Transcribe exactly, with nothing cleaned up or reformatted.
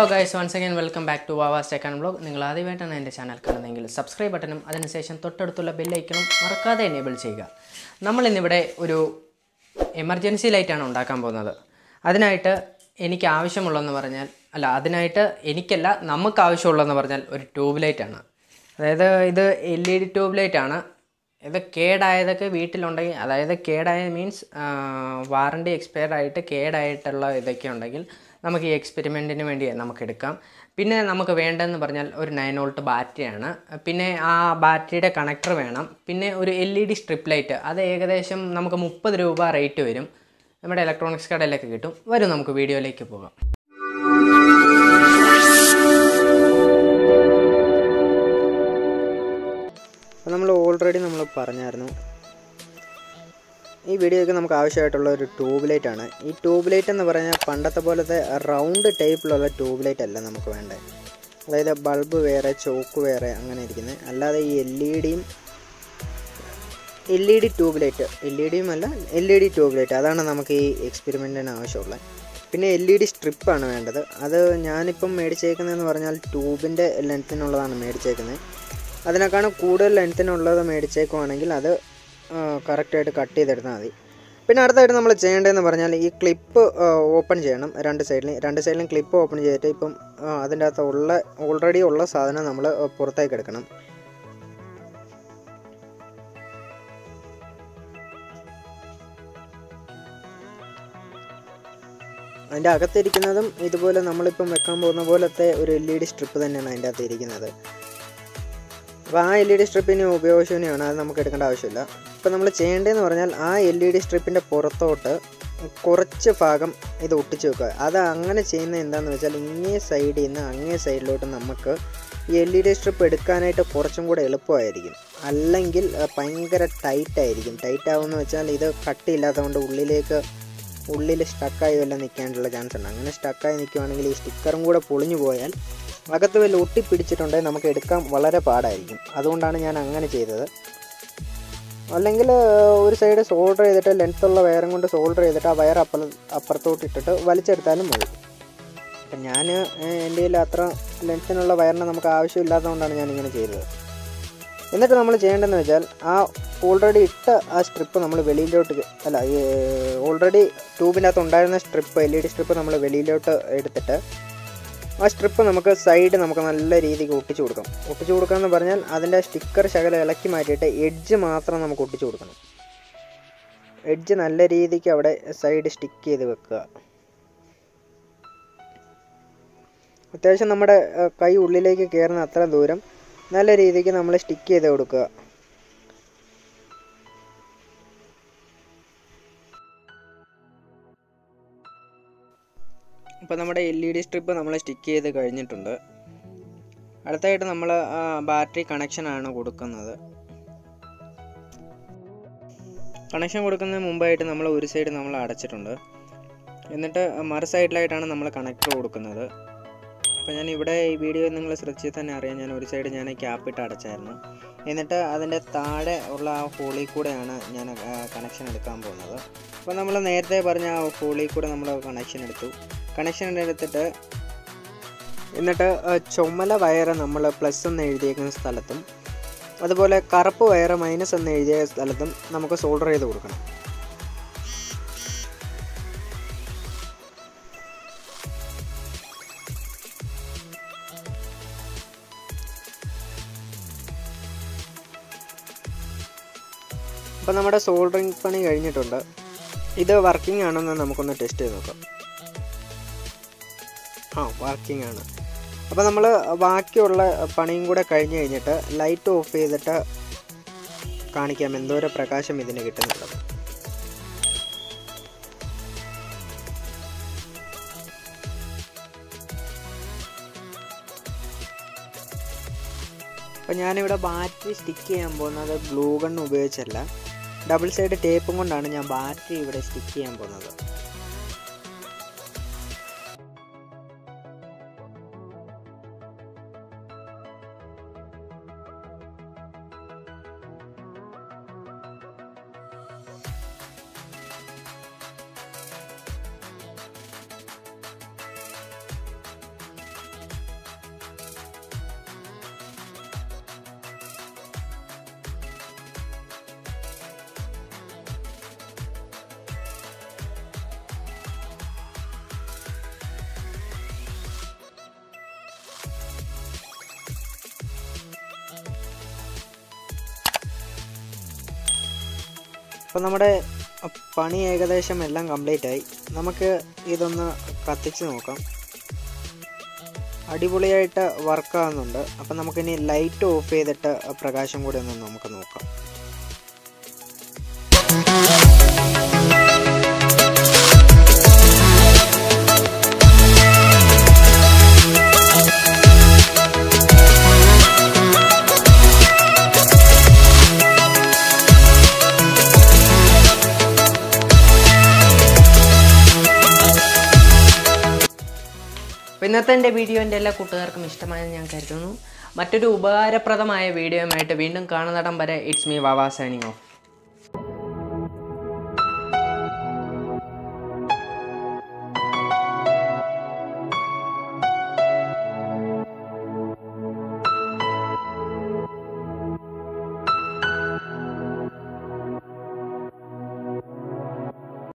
Hello guys, once again welcome back to Vaava's Tech and Vlog. നിങ്ങൾ ആദ്യമായിട്ടാണ് എൻ്റെ channel കാണുന്നതെങ്കിൽ സബ്സ്ക്രൈബ് ബട്ടണും അതിനുശേഷം തൊട്ടടുത്തുള്ള ബെൽ ഐക്കണും മറക്കാതെ എനേബിൾ ചെയ്യുക. നമ്മൾ ഇന്ന് ഇവിടെ ഒരു എമർജൻസി ലൈറ്റ് ആണ് ഉണ്ടാക്കാൻ പോകുന്നത്. അതിനായിട്ട് എനിക്ക് ആവശ്യമുള്ളതെന്ന് പറഞ്ഞാൽ അല്ല അതിനായിട്ട് എനിക്കല്ല നമുക്ക് ആവശ്യമുള്ളതെന്ന് പറഞ്ഞാൽ ഒരു ട്യൂബ് ലൈറ്റ് ആണ്. അതായത് ഇത് L E D tube light ആണ്. ഇത് കേടായതൊക്കെ വീട്ടിലുണ്ടെങ്കിൽ അതായത് കേടായ മീൻസ് വാറണ്ടി എക്സ്പയർഡ് ആയിട്ട് കേടായിട്ടുള്ള ഇതൊക്കെ ഉണ്ടെങ്കിൽ നമുക്ക് ഈ എക്സ്പെരിമെൻറ്റിന് വേണ്ടി നമുക്ക് എടുക്കാം. പിന്നെ നമുക്ക് വേണ്ടതെന്ന് പറഞ്ഞാൽ ഒരു നയൻ വോൾട്ട് ബാറ്ററിയാണ്. പിന്നെ ആ ബാറ്ററിയുടെ കണക്ടർ വേണം. പിന്നെ ഒരു L E D strip light, അത് ഏകദേശം നമുക്ക് മുപ്പത് രൂപ റേറ്റ് വരും. നമ്മുടെ ഇലക്ട്രോണിക്സ് കടയിലൊക്കെ കിട്ടും. വരും, നമുക്ക് വീഡിയോയിലേക്ക് പോകാം. നമ്മൾ ഓൾറെഡി നമ്മൾ പറഞ്ഞായിരുന്നു ഈ വീഡിയോയ്ക്ക് നമുക്ക് ആവശ്യമായിട്ടുള്ള ഒരു ട്യൂബ് ലൈറ്റാണ്. ഈ ട്യൂബ് ലൈറ്റ് എന്ന് പറഞ്ഞാൽ പണ്ടത്തെ പോലത്തെ റൗണ്ട് ടൈപ്പിലുള്ള ട്യൂബ് ലൈറ്റ് അല്ല നമുക്ക് വേണ്ടത്. അതായത് ബൾബ് വേറെ ചോക്ക് വേറെ അങ്ങനെ ഇരിക്കുന്നത്. അല്ലാതെ ഈ എൽ ഇ ഡിയും L E D tube light L E ഡിയും അല്ല L E D tube light അതാണ് നമുക്ക് ഈ എക്സ്പെരിമെൻറ്റിന് ആവശ്യമുള്ളത്. പിന്നെ എൽ ഇ ഡി സ്ട്രിപ്പാണ് വേണ്ടത്. അത് ഞാനിപ്പം മേടിച്ചേക്കുന്നതെന്ന് പറഞ്ഞാൽ ട്യൂബിൻ്റെ ലെങ്ത്തിനുള്ളതാണ് മേടിച്ചേക്കുന്നത്. അതിനേക്കാളും കൂടുതൽ ലെങ്ത്തിനുള്ളത് മേടിച്ചേക്കുവാണെങ്കിൽ അത് കറക്റ്റായിട്ട് കട്ട് ചെയ്തെടുത്താൽ മതി. പിന്നെ അടുത്തായിട്ട് നമ്മൾ ചെയ്യേണ്ടതെന്ന് പറഞ്ഞാൽ ഈ ക്ലിപ്പ് ഓപ്പൺ ചെയ്യണം. രണ്ട് സൈഡിലും രണ്ട് സൈഡിലും ക്ലിപ്പ് ഓപ്പൺ ചെയ്തിട്ട് ഇപ്പം അതിൻ്റെ അകത്ത് ഉള്ള ഓൾറെഡി ഉള്ള സാധനം നമ്മൾ പുറത്തേക്ക് എടുക്കണം. അതിൻ്റെ അകത്തിരിക്കുന്നതും ഇതുപോലെ നമ്മളിപ്പം വെക്കാൻ പോകുന്ന പോലത്തെ ഒരു എൽ ഇ ഡി സ്ട്രിപ്പ് തന്നെയാണ് അതിൻ്റെ അകത്ത് ഇരിക്കുന്നത്. അപ്പോൾ ആ എൽ ഇ ഡി സ്ട്രിപ്പിന് ഉപയോഗശൂന്യമാണ്, അത് നമുക്ക് എടുക്കേണ്ട ആവശ്യമില്ല. ഇപ്പോൾ നമ്മൾ ചെയ്യേണ്ടതെന്ന് പറഞ്ഞാൽ ആ എൽ ഇ ഡി സ്ട്രിപ്പിൻ്റെ പുറത്തോട്ട് കുറച്ച് ഭാഗം ഇത് ഒട്ടിച്ച് വെക്കുക. അത് അങ്ങനെ ചെയ്യുന്നത് എന്താണെന്ന് വെച്ചാൽ ഇങ്ങേ സൈഡിൽ നിന്ന് അങ്ങേ സൈഡിലോട്ട് നമുക്ക് ഈ എൽ ഇ ഡി സ്ട്രിപ്പ് എടുക്കാനായിട്ട് കുറച്ചും കൂടെ എളുപ്പമായിരിക്കും. അല്ലെങ്കിൽ ഭയങ്കര ടൈറ്റായിരിക്കും. ടൈറ്റാവുമെന്ന് വെച്ചാൽ ഇത് കട്ടിയില്ലാത്തതുകൊണ്ട് ഉള്ളിലേക്ക് ഉള്ളിൽ സ്റ്റക്കായി വല്ലതും നിൽക്കാനുള്ള ചാൻസ് ഉണ്ട്. അങ്ങനെ സ്റ്റക്കായി നിൽക്കുകയാണെങ്കിൽ ഈ സ്റ്റിക്കറും കൂടെ പൊളിഞ്ഞു പോയാൽ അകത്ത് വല്ല ഒട്ടിപ്പിടിച്ചിട്ടുണ്ടെങ്കിൽ നമുക്ക് എടുക്കാൻ വളരെ പാടായിരിക്കും. അതുകൊണ്ടാണ് ഞാൻ അങ്ങനെ ചെയ്തത്. അല്ലെങ്കിൽ ഒരു സൈഡ് സോൾഡർ ചെയ്തിട്ട് ലെങ്ത്തുള്ള വയറും കൊണ്ട് സോൾഡർ ചെയ്തിട്ട് ആ വയർ അപ്പുറ അപ്പുറത്തോട്ട് ഇട്ടിട്ട് വലിച്ചെടുത്താലും മതി. അപ്പം ഞാൻ എൻ്റെ കയ്യിൽ അത്ര ലെങ്ത്തിനുള്ള വയറിന് നമുക്ക് ആവശ്യമില്ലാത്തതുകൊണ്ടാണ് ഞാനിങ്ങനെ ചെയ്തത്. എന്നിട്ട് നമ്മൾ ചെയ്യേണ്ടതെന്ന് വെച്ചാൽ ആ ഓൾറെഡി ഇട്ട ആ സ്ട്രിപ്പ് നമ്മൾ വെളിയിലോട്ട് അല്ല ഓൾറെഡി ട്യൂബിനകത്ത് ഉണ്ടായിരുന്ന strip L E D strip നമ്മൾ വെളിയിലോട്ട് എടുത്തിട്ട് ആ സ്ട്രിപ്പ് നമുക്ക് സൈഡ് നമുക്ക് നല്ല രീതിക്ക് ഒട്ടിച്ചു കൊടുക്കാം. ഒട്ടിച്ചു കൊടുക്കാമെന്ന് പറഞ്ഞാൽ അതിൻ്റെ സ്റ്റിക്കർ ശകലം ഇളക്കി മാറ്റിയിട്ട് എഡ്ജ് മാത്രം നമുക്ക് ഒട്ടിച്ചു കൊടുക്കണം. എഡ്ജ് നല്ല രീതിക്ക് അവിടെ സൈഡ് സ്റ്റിക്ക് ചെയ്ത് വെക്കുക. അത്യാവശ്യം നമ്മുടെ കൈ ഉള്ളിലേക്ക് കയറുന്ന അത്ര ദൂരം നല്ല രീതിക്ക് നമ്മൾ സ്റ്റിക്ക് ചെയ്ത് കൊടുക്കുക. ഇപ്പോൾ നമ്മുടെ എൽ ഇ ഡി സ്ട്രിപ്പ് നമ്മൾ സ്റ്റിക്ക് ചെയ്ത് കഴിഞ്ഞിട്ടുണ്ട്. അടുത്തായിട്ട് നമ്മൾ ബാറ്ററി കണക്ഷനാണ് കൊടുക്കുന്നത്. കണക്ഷൻ കൊടുക്കുന്നതിന് മുമ്പായിട്ട് നമ്മൾ ഒരു സൈഡ് നമ്മൾ അടച്ചിട്ടുണ്ട്. എന്നിട്ട് മറു സൈഡിലായിട്ടാണ് നമ്മൾ കണക്ടർ കൊടുക്കുന്നത്. അപ്പോൾ ഞാൻ ഇവിടെ ഈ വീഡിയോ നിങ്ങൾ ശ്രദ്ധിച്ച് തന്നെ അറിയാം, ഞാൻ ഒരു സൈഡ് ഞാൻ ക്യാപ്പ് ഇട്ട് അടച്ചായിരുന്നു. എന്നിട്ട് അതിൻ്റെ താഴെ ഉള്ള ആ ഹോളിൽ കൂടെയാണ് ഞാൻ കണക്ഷൻ എടുക്കാൻ പോകുന്നത്. അപ്പോൾ നമ്മൾ നേരത്തെ പറഞ്ഞ ആ ഹോളിൽ കൂടെ നമ്മൾ കണക്ഷൻ എടുത്തു. കണക്ഷൻ എടുത്തിട്ട് എന്നിട്ട് ചുമല വയറ് നമ്മൾ പ്ലസ് എന്ന് എഴുതിയേക്കുന്ന സ്ഥലത്തും അതുപോലെ കറുപ്പ് വയറ് മൈനസ് എന്ന് എഴുതിയ സ്ഥലത്തും നമുക്ക് സോൾഡർ ചെയ്ത് കൊടുക്കണം. അപ്പോൾ നമ്മുടെ സോൾഡറിങ് പണി കഴിഞ്ഞിട്ടുണ്ട്. ഇത് വർക്കിംഗ് ആണെന്ന് നമുക്കൊന്ന് ടെസ്റ്റ് ചെയ്ത് നോക്കാം. ആ വർക്കിംഗ് ആണ്. അപ്പോൾ നമ്മൾ ബാക്കിയുള്ള പണിയും കൂടെ കഴിഞ്ഞ് കഴിഞ്ഞിട്ട് ലൈറ്റ് ഓഫ് ചെയ്തിട്ട് കാണിക്കാം എന്തോരം പ്രകാശം ഇതിന് കിട്ടുന്നുള്ളത്. അപ്പോൾ ഞാനിവിടെ ബാറ്ററി സ്റ്റിക്ക് ചെയ്യാൻ പോകുന്നത് ഗ്ലൂ ഗൺ ഉപയോഗിച്ചല്ല, ഡബിൾ സൈഡ് ടേപ്പും കൊണ്ടാണ് ഞാൻ ബാറ്ററി ഇവിടെ സ്റ്റിക്ക് ചെയ്യാൻ പോകുന്നത്. അപ്പോൾ നമ്മുടെ പണി ഏകദേശം എല്ലാം കംപ്ലീറ്റ് ആയി. നമുക്ക് ഇതൊന്ന് കത്തിച്ച് നോക്കാം. അടിപൊളിയായിട്ട് വർക്കാകുന്നുണ്ട്. അപ്പം നമുക്കിനി ലൈറ്റ് ഓഫ് ചെയ്തിട്ട് പ്രകാശം കൂടി ഒന്ന് നമുക്ക് നോക്കാം. ഇന്നത്തെ എൻ്റെ വീഡിയോ എൻ്റെ എല്ലാ കൂട്ടുകാർക്കും ഇഷ്ടമായെന്ന് ഞാൻ കരുതുന്നു. മറ്റൊരു ഉപകാരപ്രദമായ വീഡിയോയുമായിട്ട് വീണ്ടും കാണുന്നിടം വരെ it's me Vava signing of.